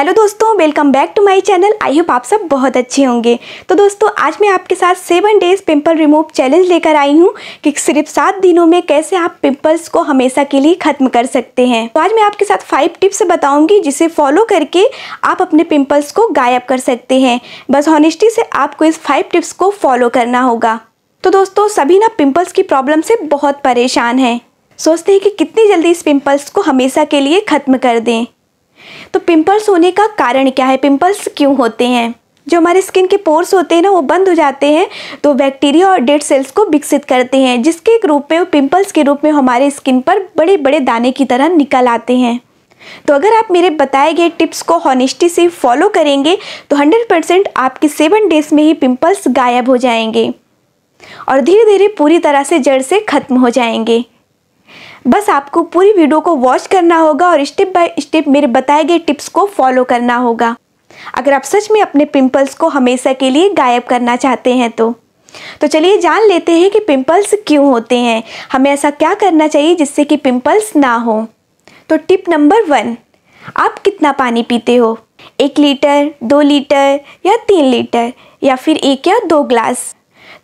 Hello दोस्तों, welcome back to my channel. I hope आप सब बहुत अच्छे होंगे। तो दोस्तों, आज मैं आपके साथ 7 डेज़ पिंपल रिमूव चैलेंज लेकर आई हूँ कि सिर्फ 7 दिनों में कैसे आप पिंपल्स को हमेशा के लिए ख़त्म कर सकते हैं। तो आज मैं आपके साथ 5 टिप्स बताऊँगी जिसे फॉलो करके आप अपने पिंपल्स को गायब कर सकते हैं। बस ऑनेस्टी से आपको इस 5 टिप्स को फॉलो करना होगा। तो दोस्तों, सभी ना पिंपल्स की प्रॉब्लम से बहुत परेशान हैं, सोचते हैं कि कितनी जल्दी इस पिंपल्स को हमेशा के लिए ख़त्म कर दें। तो पिंपल्स होने का कारण क्या है, पिंपल्स क्यों होते हैं? जो हमारे स्किन के पोर्स होते हैं ना, वो बंद हो जाते हैं तो बैक्टीरिया और डेड सेल्स को विकसित करते हैं, जिसके एक रूप में वो पिंपल्स के रूप में हमारे स्किन पर बड़े बड़े दाने की तरह निकल आते हैं। तो अगर आप मेरे बताए गए टिप्स को हॉनेस्टी से फॉलो करेंगे तो 100% आपके 7 डेज़ में ही पिंपल्स गायब हो जाएंगे और धीरे धीरे पूरी तरह से जड़ से ख़त्म हो जाएंगे। बस आपको पूरी वीडियो को वॉच करना होगा और स्टेप बाय स्टेप मेरे बताए गए टिप्स को फॉलो करना होगा अगर आप सच में अपने पिंपल्स को हमेशा के लिए गायब करना चाहते हैं। तो चलिए जान लेते हैं कि पिंपल्स क्यों होते हैं, हमें ऐसा क्या करना चाहिए जिससे कि पिंपल्स ना हो। तो टिप नंबर 1, आप कितना पानी पीते हो, 1 लीटर, 2 लीटर या 3 लीटर या फिर 1 या 2 ग्लास।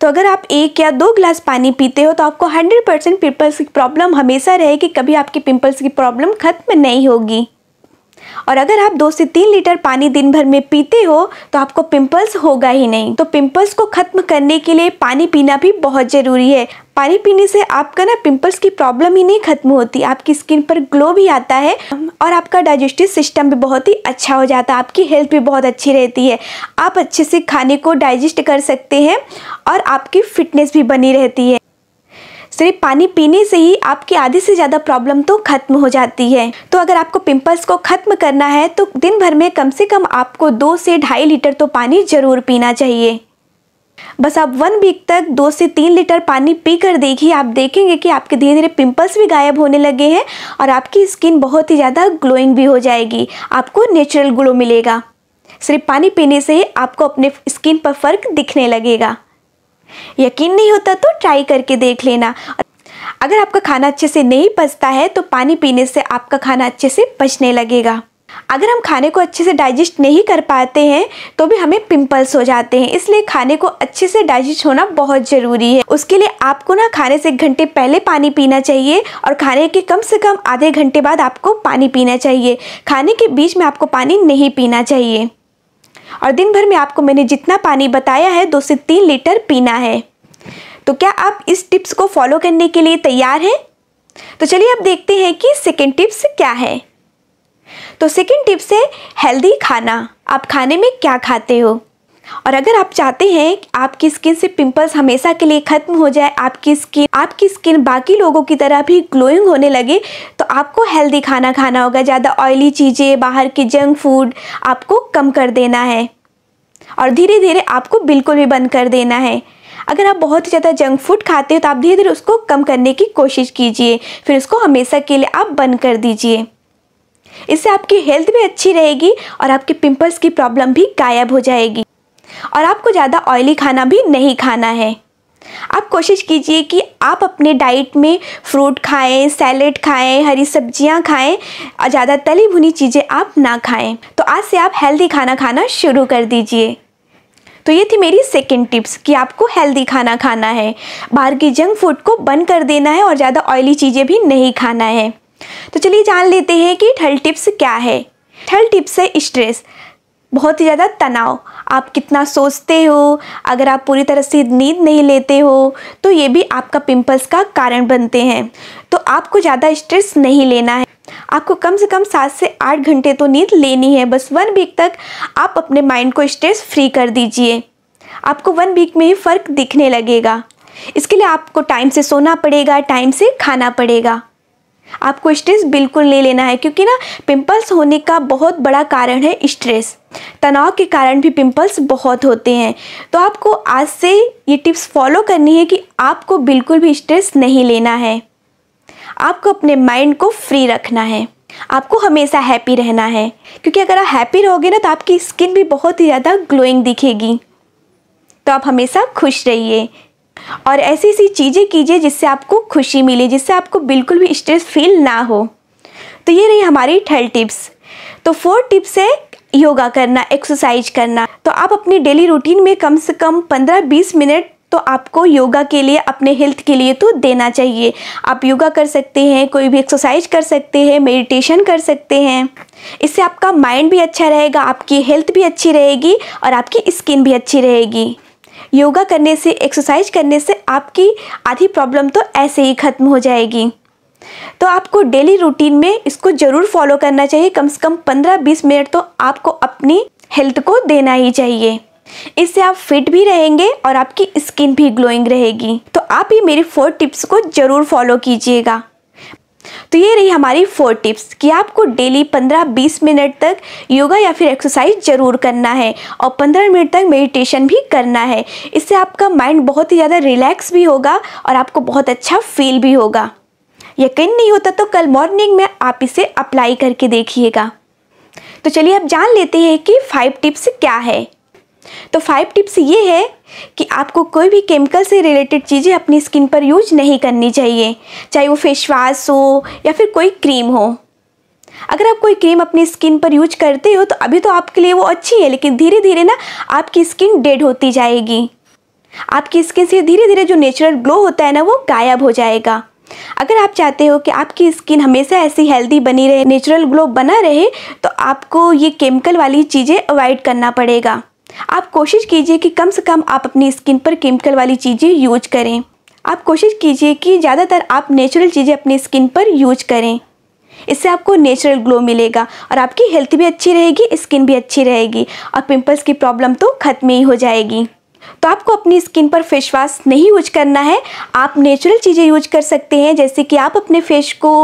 तो अगर आप 1 या 2 ग्लास पानी पीते हो तो आपको 100% पिंपल्स की प्रॉब्लम हमेशा रहेगी, कभी आपकी पिंपल्स की प्रॉब्लम ख़त्म नहीं होगी। और अगर आप 2 से 3 लीटर पानी दिन भर में पीते हो तो आपको पिंपल्स होगा ही नहीं। तो पिंपल्स को ख़त्म करने के लिए पानी पीना भी बहुत ज़रूरी है। पानी पीने से आपका ना पिंपल्स की प्रॉब्लम ही नहीं ख़त्म होती, आपकी स्किन पर ग्लो भी आता है और आपका डाइजेस्टिव सिस्टम भी बहुत ही अच्छा हो जाता है, आपकी हेल्थ भी बहुत अच्छी रहती है, आप अच्छे से खाने को डाइजेस्ट कर सकते हैं और आपकी फिटनेस भी बनी रहती है। सिर्फ पानी पीने से ही आपकी आधी से ज़्यादा प्रॉब्लम तो ख़त्म हो जाती है। तो अगर आपको पिंपल्स को ख़त्म करना है तो दिन भर में कम से कम आपको 2 से 2.5 लीटर तो पानी ज़रूर पीना चाहिए। बस आप 1 वीक तक 2 से 3 लीटर पानी पी कर देखिए, आप देखेंगे कि आपके धीरे धीरे पिंपल्स भी गायब होने लगे हैं और आपकी स्किन बहुत ही ज़्यादा ग्लोइंग भी हो जाएगी, आपको नेचुरल ग्लो मिलेगा। सिर्फ पानी पीने से ही आपको अपने स्किन पर फ़र्क दिखने लगेगा। यकीन नहीं होता तो ट्राई करके देख लेना। अगर आपका खाना अच्छे से नहीं पचता है तो पानी पीने से आपका खाना अच्छे से पचने लगेगा। अगर हम खाने को अच्छे से डाइजेस्ट नहीं कर पाते हैं तो भी हमें पिंपल्स हो जाते हैं, इसलिए खाने को अच्छे से डाइजेस्ट होना बहुत ज़रूरी है। उसके लिए आपको ना खाने से 1 घंटे पहले पानी पीना चाहिए और खाने के कम से कम आधे घंटे बाद आपको पानी पीना चाहिए। खाने के बीच में आपको पानी नहीं पीना चाहिए और दिन भर में आपको मैंने जितना पानी बताया है 2 से 3 लीटर पीना है। तो क्या आप इस टिप्स को फॉलो करने के लिए तैयार हैं? तो चलिए अब देखते हैं कि सेकेंड टिप्स क्या है। तो सेकेंड टिप्स है हेल्दी खाना, आप खाने में क्या खाते हो। और अगर आप चाहते हैं कि आपकी स्किन से पिंपल्स हमेशा के लिए ख़त्म हो जाए, आपकी स्किन बाकी लोगों की तरह भी ग्लोइंग होने लगे, तो आपको हेल्दी खाना खाना होगा। ज़्यादा ऑयली चीज़ें, बाहर के जंक फूड आपको कम कर देना है और धीरे धीरे आपको बिल्कुल भी बंद कर देना है। अगर आप बहुत ही ज़्यादा जंक फूड खाते हो तो आप धीरे धीरे उसको कम करने की कोशिश कीजिए, फिर उसको हमेशा के लिए आप बंद कर दीजिए। इससे आपकी हेल्थ भी अच्छी रहेगी और आपके पिंपल्स की प्रॉब्लम भी गायब हो जाएगी। और आपको ज़्यादा ऑयली खाना भी नहीं खाना है। आप कोशिश कीजिए कि आप अपने डाइट में फ्रूट खाएं, सैलेड खाएं, हरी सब्जियां खाएं और ज़्यादा तली भुनी चीज़ें आप ना खाएं। तो आज से आप हेल्दी खाना खाना शुरू कर दीजिए। तो ये थी मेरी सेकेंड टिप्स कि आपको हेल्दी खाना खाना है, बाहर की जंक फूड को बंद कर देना है और ज़्यादा ऑयली चीज़ें भी नहीं खाना है। तो चलिए जान लेते हैं कि थर्ड टिप्स क्या है। थर्ड टिप्स है स्ट्रेस, बहुत ही ज़्यादा तनाव, आप कितना सोचते हो। अगर आप पूरी तरह से नींद नहीं लेते हो तो ये भी आपका पिंपल्स का कारण बनते हैं। तो आपको ज़्यादा स्ट्रेस नहीं लेना है, आपको कम से कम 7 से 8 घंटे तो नींद लेनी है। बस 1 वीक तक आप अपने माइंड को स्ट्रेस फ्री कर दीजिए, आपको 1 वीक में ही फ़र्क दिखने लगेगा। इसके लिए आपको टाइम से सोना पड़ेगा, टाइम से खाना पड़ेगा, आपको स्ट्रेस बिल्कुल नहीं लेना है, क्योंकि ना पिंपल्स होने का बहुत बड़ा कारण है स्ट्रेस। तनाव के कारण भी पिंपल्स बहुत होते हैं। तो आपको आज से ये टिप्स फॉलो करनी है कि आपको बिल्कुल भी स्ट्रेस नहीं लेना है, आपको अपने माइंड को फ्री रखना है, आपको हमेशा हैप्पी रहना है, क्योंकि अगर आप हैप्पी रहोगे ना तो आपकी स्किन भी बहुत ही ज़्यादा ग्लोइंग दिखेगी। तो आप हमेशा खुश रहिए और ऐसी ऐसी चीज़ें कीजिए जिससे आपको खुशी मिले, जिससे आपको बिल्कुल भी स्ट्रेस फील ना हो। तो ये रही हमारी थर्ड टिप्स। तो 4th टिप्स है योगा करना, एक्सरसाइज करना। तो आप अपनी डेली रूटीन में कम से कम 15-20 मिनट तो आपको योगा के लिए, अपने हेल्थ के लिए तो देना चाहिए। आप योगा कर सकते हैं, कोई भी एक्सरसाइज कर सकते हैं, मेडिटेशन कर सकते हैं। इससे आपका माइंड भी अच्छा रहेगा, आपकी हेल्थ भी अच्छी रहेगी और आपकी स्किन भी अच्छी रहेगी। योगा करने से, एक्सरसाइज करने से आपकी आधी प्रॉब्लम तो ऐसे ही ख़त्म हो जाएगी। तो आपको डेली रूटीन में इसको ज़रूर फॉलो करना चाहिए। कम से कम 15-20 मिनट तो आपको अपनी हेल्थ को देना ही चाहिए। इससे आप फिट भी रहेंगे और आपकी स्किन भी ग्लोइंग रहेगी। तो आप ये मेरी 4 टिप्स को ज़रूर फॉलो कीजिएगा। तो ये रही हमारी 4 टिप्स कि आपको डेली 15-20 मिनट तक योगा या फिर एक्सरसाइज ज़रूर करना है और 15 मिनट तक मेडिटेशन भी करना है। इससे आपका माइंड बहुत ही ज़्यादा रिलैक्स भी होगा और आपको बहुत अच्छा फील भी होगा। यकीन नहीं होता तो कल मॉर्निंग में आप इसे अप्लाई करके देखिएगा। तो चलिए अब जान लेते हैं कि 5 टिप्स क्या है। तो 5 टिप्स ये है कि आपको कोई भी केमिकल से रिलेटेड चीज़ें अपनी स्किन पर यूज नहीं करनी चाहिए, चाहे वो फेस वॉश हो या फिर कोई क्रीम हो। अगर आप कोई क्रीम अपनी स्किन पर यूज करते हो तो अभी तो आपके लिए वो अच्छी है, लेकिन धीरे धीरे ना आपकी स्किन डेड होती जाएगी। आपकी स्किन से धीरे धीरे जो नेचुरल ग्लो होता है ना, वो गायब हो जाएगा। अगर आप चाहते हो कि आपकी स्किन हमेशा ऐसी हेल्दी बनी रहे, नेचुरल ग्लो बना रहे, तो आपको ये केमिकल वाली चीज़ें अवॉइड करना पड़ेगा। आप कोशिश कीजिए कि कम से कम आप अपनी स्किन पर केमिकल वाली चीज़ें यूज करें। आप कोशिश कीजिए कि ज़्यादातर आप नेचुरल चीज़ें अपनी स्किन पर यूज करें। इससे आपको नेचुरल ग्लो मिलेगा और आपकी हेल्थ भी अच्छी रहेगी, स्किन भी अच्छी रहेगी और पिंपल्स की प्रॉब्लम तो ख़त्म ही हो जाएगी। तो आपको अपनी स्किन पर फेस वॉश नहीं यूज करना है। आप नेचुरल चीज़ें यूज कर सकते हैं, जैसे कि आप अपने फेस को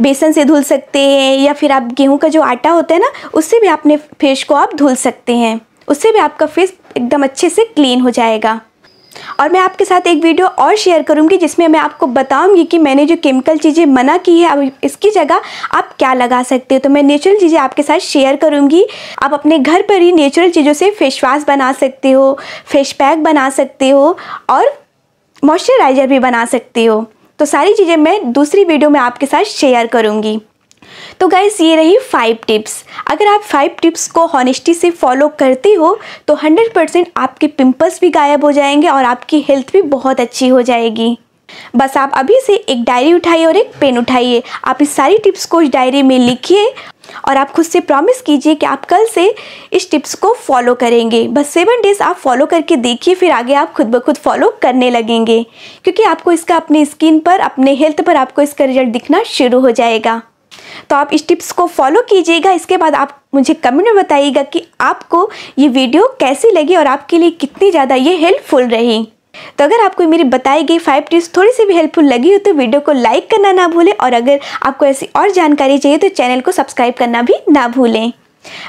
बेसन से धुल सकते हैं या फिर आप गेहूँ का जो आटा होता है ना, उससे भी अपने फेस को आप धुल सकते हैं। उससे भी आपका फेस एकदम अच्छे से क्लीन हो जाएगा। और मैं आपके साथ एक वीडियो और शेयर करूंगी जिसमें मैं आपको बताऊंगी कि मैंने जो केमिकल चीज़ें मना की है, अब इसकी जगह आप क्या लगा सकते हो। तो मैं नेचुरल चीज़ें आपके साथ शेयर करूंगी। आप अपने घर पर ही नेचुरल चीज़ों से फेस वॉश बना सकते हो, फेस पैक बना सकते हो और मॉइस्चराइज़र भी बना सकते हो। तो सारी चीज़ें मैं दूसरी वीडियो में आपके साथ शेयर करूँगी। तो गाइस, ये रही 5 टिप्स। अगर आप 5 टिप्स को हॉनेस्टी से फॉलो करते हो तो 100% आपके पिंपल्स भी गायब हो जाएंगे और आपकी हेल्थ भी बहुत अच्छी हो जाएगी। बस आप अभी से एक डायरी उठाइए और एक पेन उठाइए। आप इस सारी टिप्स को इस डायरी में लिखिए और आप खुद से प्रॉमिस कीजिए कि आप कल से इस टिप्स को फॉलो करेंगे। बस 7 डेज़ आप फॉलो करके देखिए, फिर आगे आप खुद ब खुद फॉलो करने लगेंगे, क्योंकि आपको इसका अपनी स्किन पर, अपने हेल्थ पर आपको इसका रिजल्ट दिखना शुरू हो जाएगा। तो आप इस टिप्स को फॉलो कीजिएगा। इसके बाद आप मुझे कमेंट में बताइएगा कि आपको ये वीडियो कैसी लगी और आपके लिए कितनी ज़्यादा ये हेल्पफुल रही। तो अगर आपको मेरी बताई गई 5 टिप्स थोड़ी सी भी हेल्पफुल लगी हो तो वीडियो को लाइक करना ना भूलें और अगर आपको ऐसी और जानकारी चाहिए तो चैनल को सब्सक्राइब करना भी ना भूलें।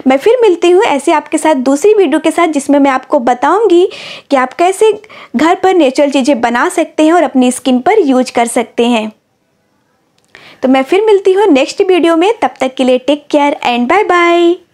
मैं फिर मिलती हूँ ऐसे आपके साथ दूसरी वीडियो के साथ, जिसमें मैं आपको बताऊँगी कि आप कैसे घर पर नेचुरल चीज़ें बना सकते हैं और अपनी स्किन पर यूज कर सकते हैं। तो मैं फिर मिलती हूँ नेक्स्ट वीडियो में। तब तक के लिए take care and bye bye.